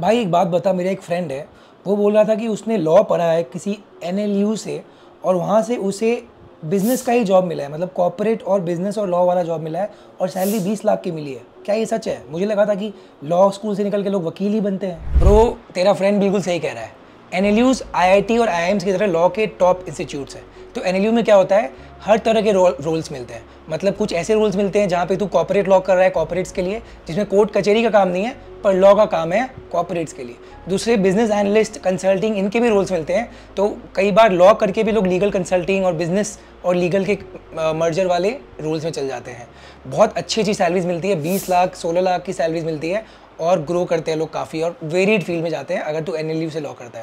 भाई एक बात बता, मेरा एक फ्रेंड है, वो बोल रहा था कि उसने लॉ पढ़ा है किसी NLU से और वहाँ से उसे बिज़नेस का ही जॉब मिला है, मतलब कॉर्पोरेट और बिज़नेस और लॉ वाला जॉब मिला है और सैलरी 20 लाख की मिली है। क्या ये सच है? मुझे लगा था कि लॉ स्कूल से निकल के लोग वकील ही बनते हैं। ब्रो, तेरा फ्रेंड बिल्कुल सही कह रहा है। NLUs IIT और IIMS की तरह लॉ के टॉप इंस्टीट्यूट्स हैं। तो NLU में क्या होता है, हर तरह के रोल्स मिलते हैं। मतलब कुछ ऐसे रोल्स मिलते हैं जहाँ पे तू कॉर्पोरेट लॉ कर रहा है कॉर्पोरेट्स के लिए, जिसमें कोर्ट कचहरी का काम नहीं है पर लॉ का काम है कॉर्पोरेट्स के लिए। दूसरे बिजनेस एनालिस्ट, कंसल्टिंग, इनके भी रोल्स मिलते हैं। तो कई बार लॉ करके भी लोग लीगल कंसल्टिंग और बिजनेस और लीगल के मर्जर वाले रोल्स में चल जाते हैं। बहुत अच्छी अच्छी सैलरीज मिलती है, 20 लाख 16 लाख की सैलरीज मिलती है और ग्रो करते हैं लोग काफ़ी और वेरिड फील्ड में जाते हैं अगर तू NLU से लॉ करता है तो।